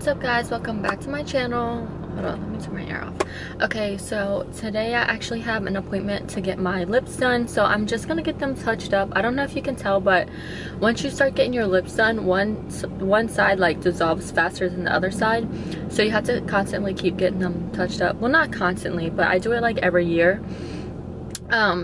What's up, guys? Welcome back to my channel. Hold on, let me turn my hair off. Okay, so today I actually have an appointment to get my lips done, so I'm just gonna get them touched up. I don't know if you can tell, but once you start getting your lips done, one side like dissolves faster than the other side, so you have to constantly keep getting them touched up. Well, not constantly, but I do it like every year.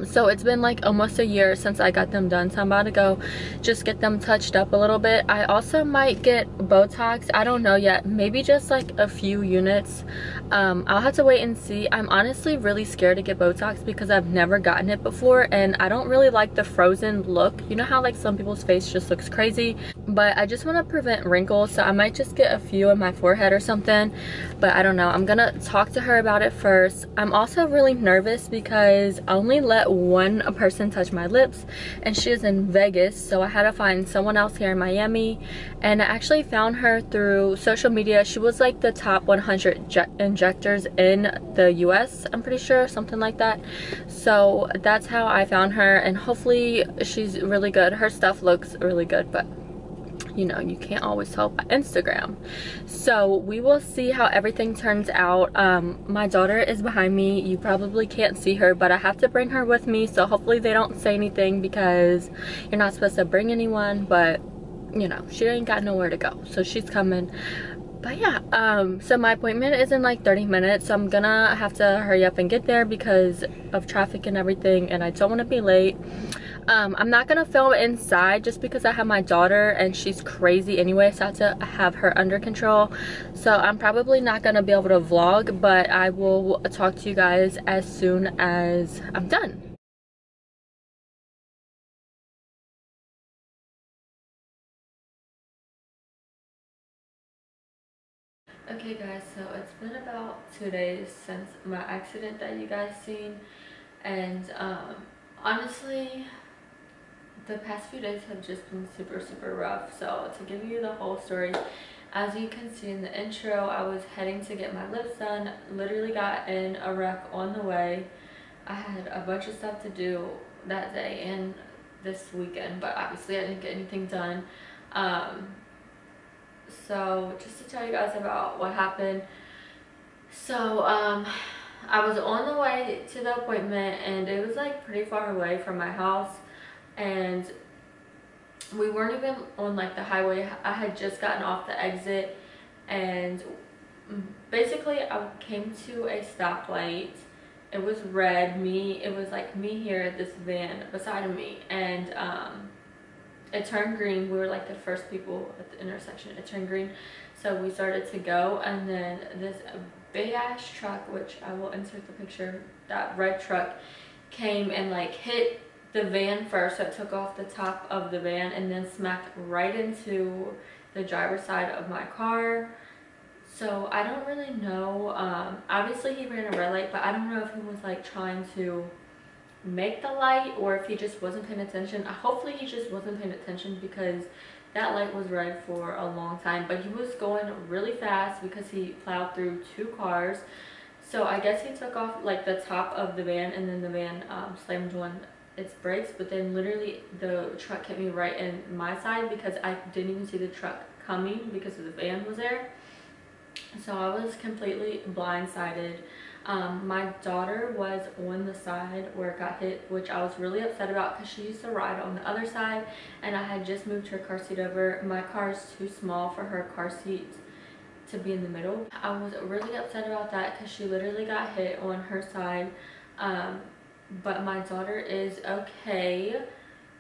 So it's been like almost a year since I got them done, so I'm about to go just get them touched up a little bit. I also might get Botox. I don't know yet, maybe just like a few units. I'll have to wait and see. I'm honestly really scared to get Botox because I've never gotten it before, and I don't really like the frozen look. You know how like some people's face just looks crazy, but I just want to prevent wrinkles, so I might just get a few in my forehead or something, but I don't know. I'm gonna talk to her about it first. I'm also really nervous because I only let one person touch my lips, and she is in Vegas, so I had to find someone else here in Miami, and I actually found her through social media. She was like the top 100 injectors in the US, I'm pretty sure, something like that. So that's how I found her, and hopefully she's really good. Her stuff looks really good, but you know, you can't always tell by Instagram. So we will see how everything turns out. My daughter is behind me. You probably can't see her, but I have to bring her with me, so hopefully they don't say anything because you're not supposed to bring anyone, but you know, she ain't got nowhere to go, so she's coming. But yeah, so my appointment is in like 30 minutes, so I'm gonna have to hurry up and get there because of traffic and everything, and I don't want to be late. I'm not gonna film inside just because I have my daughter and she's crazy anyway, so I have to have her under control. So I'm probably not gonna be able to vlog, but I will talk to you guys as soon as I'm done. Okay guys, so it's been about 2 days since my accident that you guys seen, and honestly the past few days have just been super rough. So to give you the whole story, as you can see in the intro, I was heading to get my lips done, literally got in a wreck on the way. I had a bunch of stuff to do that day and this weekend, but obviously I didn't get anything done. So just to tell you guys about what happened. So I was on the way to the appointment, and it was like pretty far away from my house, and we weren't even on like the highway. I had just gotten off the exit, and basically I came to a stoplight. It was red. It was like me here, this van beside of me, and it turned green. We were like the first people at the intersection. It turned green, so we started to go, and then this big ass truck, which I will insert the picture, that red truck came and like hit the van first, so it took off the top of the van and then smacked right into the driver's side of my car. So I don't really know, obviously he ran a red light, but I don't know if he was like trying to make the light or if he just wasn't paying attention. Hopefully he just wasn't paying attention, because that light was red for a long time, but he was going really fast because he plowed through two cars. So I guess he took off like the top of the van, and then the van slammed on its brakes, but then literally the truck hit me right in my side because I didn't even see the truck coming because the van was there. So I was completely blindsided. My daughter was on the side where it got hit, which I was really upset about because she used to ride on the other side, and I had just moved her car seat over. My car is too small for her car seat to be in the middle. I was really upset about that because she literally got hit on her side, but my daughter is okay.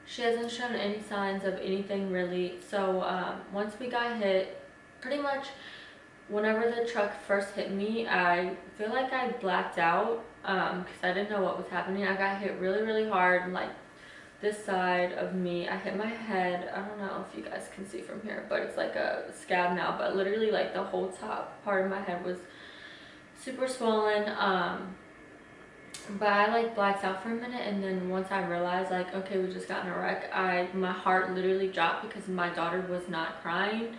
She hasn't shown any signs of anything really. So once we got hit, pretty much whenever the truck first hit me, I feel like I blacked out because I didn't know what was happening. I got hit really hard, like this side of me. I hit my head. I don't know if you guys can see from here, but it's like a scab now, but literally like the whole top part of my head was super swollen. But I like blacked out for a minute, and then once I realized like, okay, we just got in a wreck, my heart literally dropped because my daughter was not crying.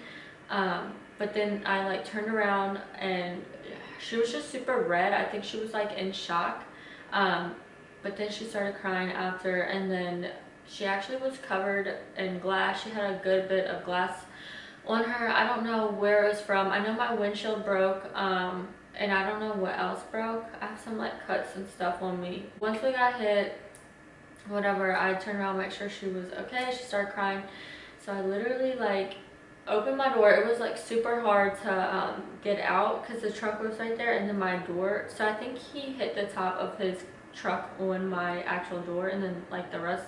But then I like turned around, and she was just super red. I think she was like in shock, but then she started crying after, and then she actually was covered in glass. She had a good bit of glass on her. I don't know where it was from. I know my windshield broke, and I don't know what else broke. I have some like cuts and stuff on me. Once we got hit, whatever, I turned around, make sure she was okay. She started crying, so I literally like opened my door. It was like super hard to get out because the truck was right there and then my door. So I think he hit the top of his truck on my actual door, and then like the rest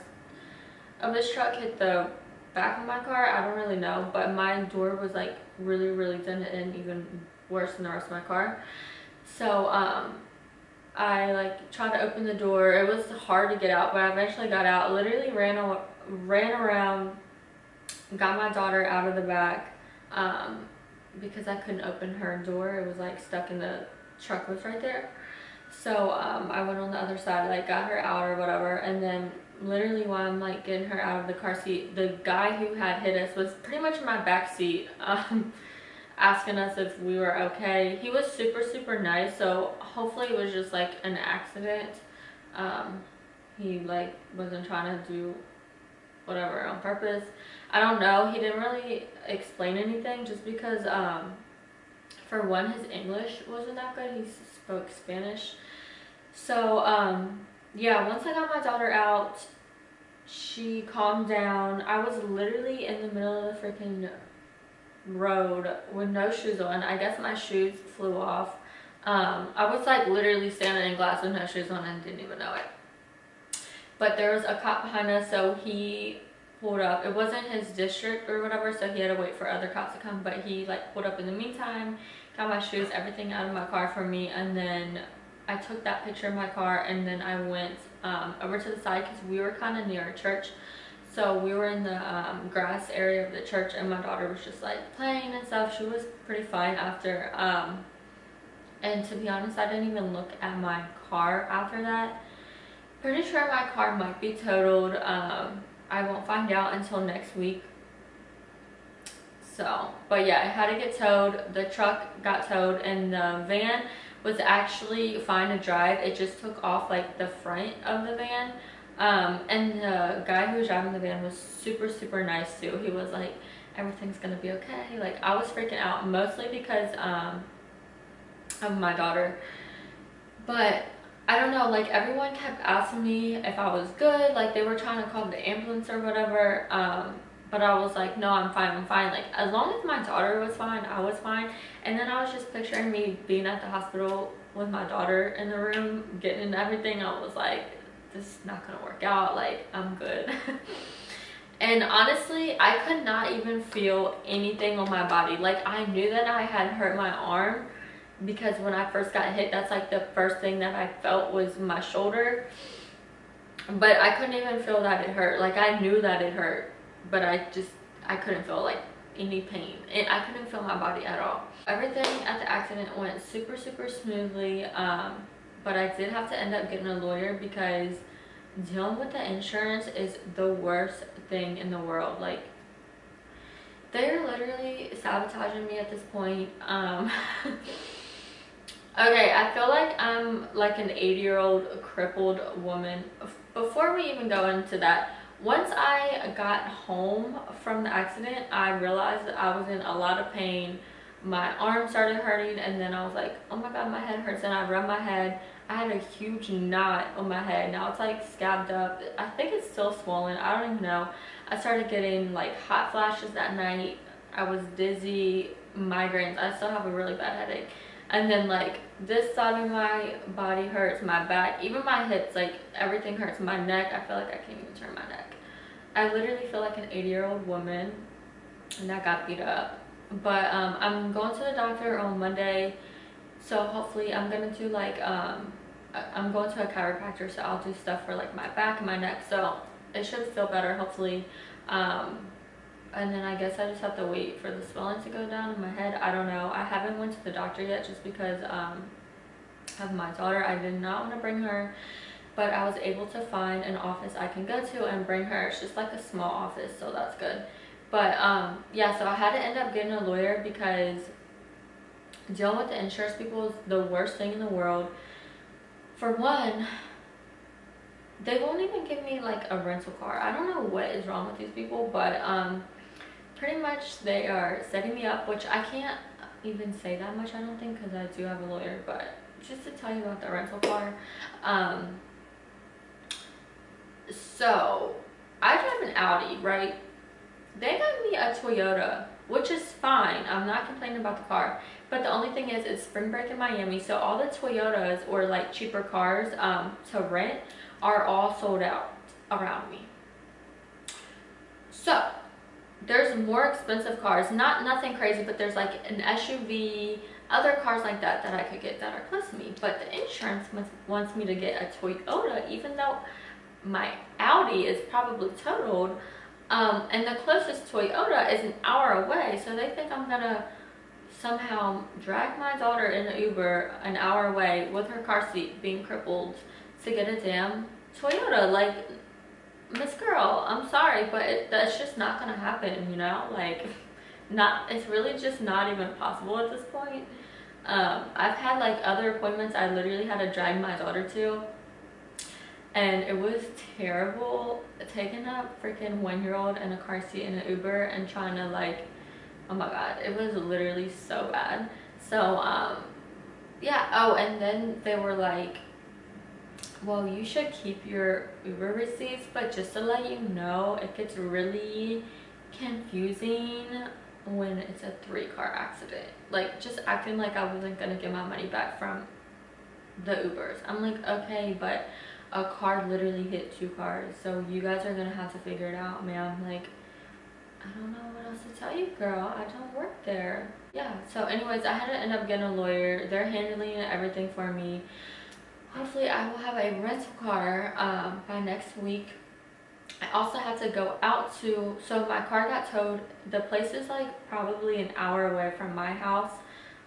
of his truck hit the back of my car. I don't really know, but my door was like really dented and even worse than the rest of my car. So I like tried to open the door. It was hard to get out, but I eventually got out. Literally ran around, got my daughter out of the back because I couldn't open her door. It was like stuck in the truck was right there. So I went on the other side, like got her out or whatever, and then literally while I'm like getting her out of the car seat, the guy who had hit us was pretty much in my back seat asking us if we were okay. He was super nice, so hopefully it was just like an accident. He like wasn't trying to do whatever on purpose. I don't know. He didn't really explain anything just because for one, his English wasn't that good. He spoke Spanish. So yeah, once I got my daughter out, she calmed down. I was literally in the middle of the freaking road with no shoes on. I guess my shoes flew off. I was like literally standing in glass with no shoes on and didn't even know it. But there was a cop behind us, so he pulled up. It wasn't his district or whatever, so he had to wait for other cops to come, but he like pulled up in the meantime, got my shoes, everything out of my car for me, and then I took that picture of my car, and then I went over to the side because we were kind of near a church. So we were in the grass area of the church, and my daughter was just like playing and stuff. She was pretty fine after. And to be honest, I didn't even look at my car after that. Pretty sure my car might be totaled. I won't find out until next week. So, but yeah, it had to get towed. The truck got towed, and the van was actually fine to drive. It just took off like the front of the van. And the guy who was driving the van was super nice too. He was like, everything's gonna be okay. Like, I was freaking out mostly because of my daughter, but I don't know, like everyone kept asking me if I was good. Like, they were trying to call the ambulance or whatever, but I was like, no, I'm fine. Like, as long as my daughter was fine, I was fine. And then I was just picturing me being at the hospital with my daughter in the room, getting into everything. I was like, this is not gonna work out. Like, I'm good. And honestly, I could not even feel anything on my body. Like, I knew that I had hurt my arm because when I first got hit, that's like the first thing that I felt was my shoulder. But I couldn't even feel that it hurt. Like, I knew that it hurt, but I couldn't feel like any pain, and I couldn't feel my body at all. Everything at the accident went super smoothly, but I did have to end up getting a lawyer because dealing with the insurance is the worst thing in the world. Like, they're literally sabotaging me at this point. Okay, I feel like I'm like an 80-year-old crippled woman. Before we even go into that, once I got home from the accident, I realized that I was in a lot of pain. My arm started hurting, and then I was like, oh my god, my head hurts, and I rubbed my head. I had a huge knot on my head. Now it's like scabbed up. I think it's still swollen. I don't even know. I started getting like hot flashes that night. I was dizzy, migraines. I still have a really bad headache. And then like this side of my body hurts, my back, even my hips, like everything hurts. My neck, I feel like I can't even turn my neck. I literally feel like an 80-year-old woman, and I got beat up. But I'm going to the doctor on Monday, so hopefully I'm gonna do like I'm going to a chiropractor, so I'll do stuff for like my back and my neck, so it should feel better hopefully. And then I guess I just have to wait for the swelling to go down in my head. I don't know. I haven't went to the doctor yet just because of my daughter. I did not want to bring her, but I was able to find an office I can go to and bring her. It's just like a small office, so that's good. But yeah, so I had to end up getting a lawyer because dealing with the insurance people is the worst thing in the world. For one, they won't even give me like a rental car. I don't know what is wrong with these people, but pretty much they are setting me up, which I can't even say that much, I don't think, because I do have a lawyer. But just to tell you about the rental car, so I drive an Audi, right? They got me a Toyota, which is fine. I'm not complaining about the car, but the only thing is it's spring break in Miami, so all the Toyotas or like cheaper cars to rent are all sold out around me. So there's more expensive cars, nothing crazy, but there's like an SUV, other cars like that that I could get that are close to me. But the insurance wants me to get a Toyota, even though my Audi is probably totaled, and the closest Toyota is an hour away. So they think I'm gonna somehow drag my daughter in an Uber an hour away with her car seat being crippled to get a damn Toyota. Like, Miss Girl, I'm sorry, but that's just not gonna happen, you know? Like, it's really just not even possible at this point. I've had like other appointments I literally had to drive my daughter to, and it was terrible taking a freaking 1-year-old in a car seat in an Uber and trying to, like, oh my god, it was literally so bad. So yeah. Oh, and then they were like, well, you should keep your Uber receipts, but just to let you know, it gets really confusing when it's a 3-car accident. Like, just acting like I wasn't gonna get my money back from the Ubers. I'm like, okay, but a car literally hit 2 cars, so you guys are gonna have to figure it out, ma'am. Like, I don't know what else to tell you, girl. I don't work there. Yeah, so anyways, I had to end up getting a lawyer. They're handling everything for me. Hopefully I will have a rental car by next week. I also have to go out to, so my car got towed. The place is like probably an hour away from my house.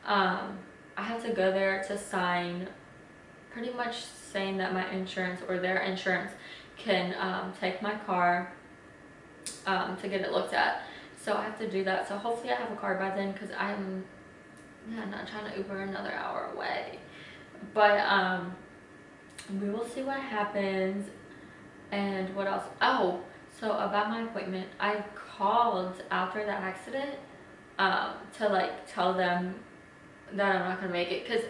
I have to go there to sign pretty much saying that my insurance or their insurance can take my car to get it looked at. So I have to do that. So hopefully I have a car by then, because I'm not trying to Uber another hour away. But we will see what happens. And what else? Oh, so about my appointment, I called after the accident to like tell them that I'm not gonna make it, because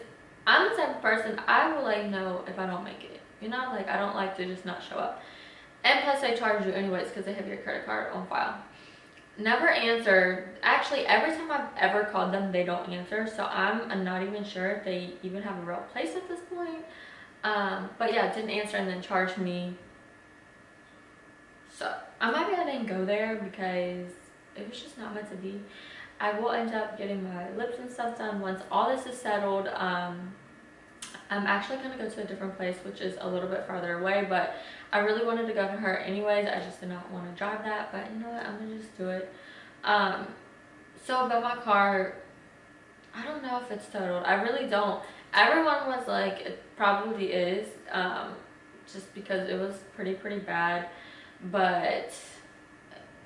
I'm the type of person, I will like know if I don't make it, you know? Like, I don't like to just not show up. And plus they charge you anyways because they have your credit card on file. Never answered. Actually, every time I've ever called them, they don't answer, so I'm not even sure if they even have a real place at this point. But yeah, didn't answer and then charged me. So I'm happy I didn't go there, because it was just not meant to be. I will end up getting my lips and stuff done once all this is settled. I'm actually going to go to a different place, which is a little bit farther away, but I really wanted to go to her anyways. I just did not want to drive that, but you know what, I'm going to just do it. So about my car, I don't know if it's totaled. I really don't. Everyone was like, it probably is, just because it was pretty bad. But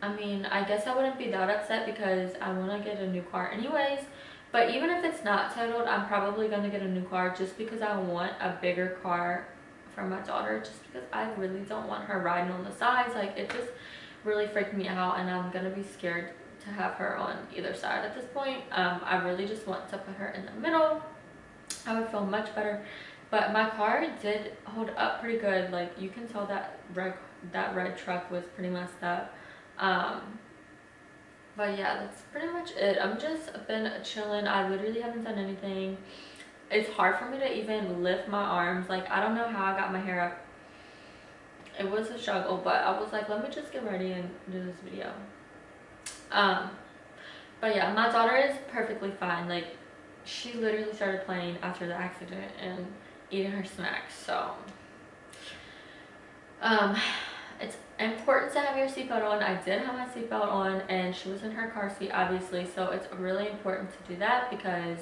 I mean, I guess I wouldn't be that upset because I want to get a new car anyways. But even if it's not totaled, I'm probably going to get a new car just because I want a bigger car for my daughter, just because I really don't want her riding on the sides. Like, it just really freaked me out, and I'm going to be scared to have her on either side at this point. I really just want to put her in the middle. I would feel much better. But my car did hold up pretty good. Like, you can tell that red truck was pretty messed up. But yeah, that's pretty much it. I'm just been chilling. I literally haven't done anything. It's hard for me to even lift my arms. Like, I don't know how I got my hair up. It was a struggle, but I was like, let me just get ready and do this video. But yeah, my daughter is perfectly fine. Like, she literally started playing after the accident and eating her snacks. So it's important to have your seatbelt on. I did have my seatbelt on, and she was in her car seat obviously, so it's really important to do that, because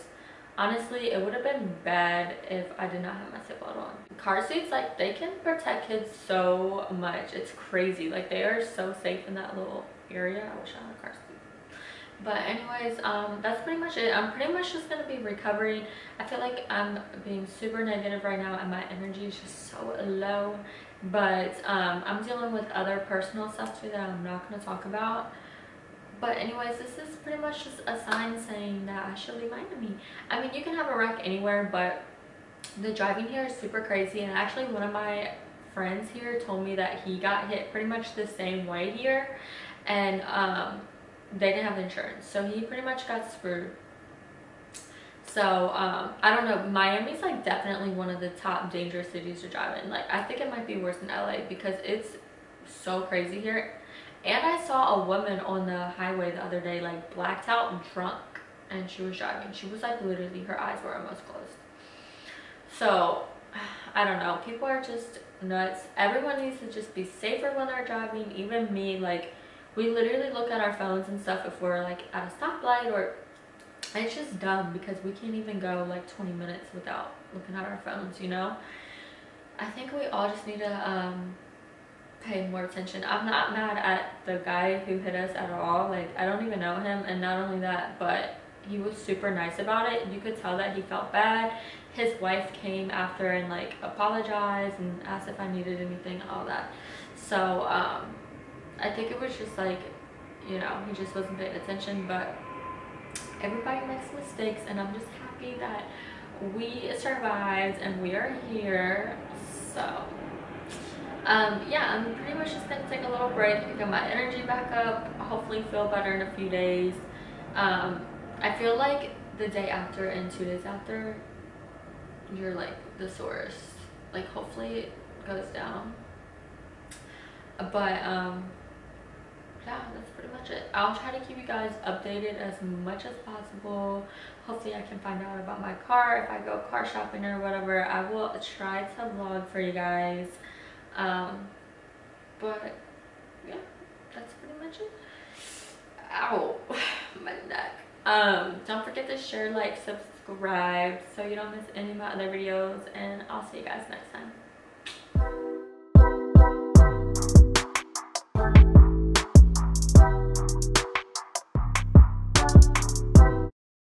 honestly it would have been bad if I did not have my seatbelt on. Car seats, like, they can protect kids so much. It's crazy. Like, they are so safe in that little area. I wish I had a car seat. But anyways, that's pretty much it. I'm pretty much just gonna be recovering. I feel like I'm being super negative right now and my energy is just so low. But I'm dealing with other personal stuff too that I'm not going to talk about. But anyways, this is pretty much just a sign saying that I should leave Miami. I mean, you can have a wreck anywhere, but the driving here is super crazy. And actually, one of my friends here told me that he got hit pretty much the same way here, and they didn't have insurance, so he pretty much got screwed. So I don't know, Miami's like definitely one of the top dangerous cities to drive in. Like, I think it might be worse than LA because it's so crazy here. And I saw a woman on the highway the other day, like, blacked out and drunk, and she was driving. She was like, literally, her eyes were almost closed. So I don't know, people are just nuts. Everyone needs to just be safer when they're driving. Even me, like, we literally look at our phones and stuff if we're like at a stoplight, or it's just dumb because we can't even go like 20 minutes without looking at our phones, you know. I think we all just need to pay more attention. I'm not mad at the guy who hit us at all. Like, I don't even know him, and not only that, but he was super nice about it. You could tell that he felt bad. His wife came after and like apologized and asked if I needed anything, all that. So I think it was just like, you know, he just wasn't paying attention. But everybody makes mistakes, and I'm just happy that we survived and we are here. So yeah, I'm pretty much just gonna take a little break, get my energy back up, hopefully feel better in a few days. I feel like the day after and 2 days after, you're like the source. Like, hopefully it goes down. But yeah, that's pretty much it. I'll try to keep you guys updated as much as possible. Hopefully I can find out about my car. If I go car shopping or whatever, I will try to vlog for you guys. But yeah, that's pretty much it. Ow, my neck. Don't forget to share, like, subscribe so you don't miss any of my other videos, and I'll see you guys next time.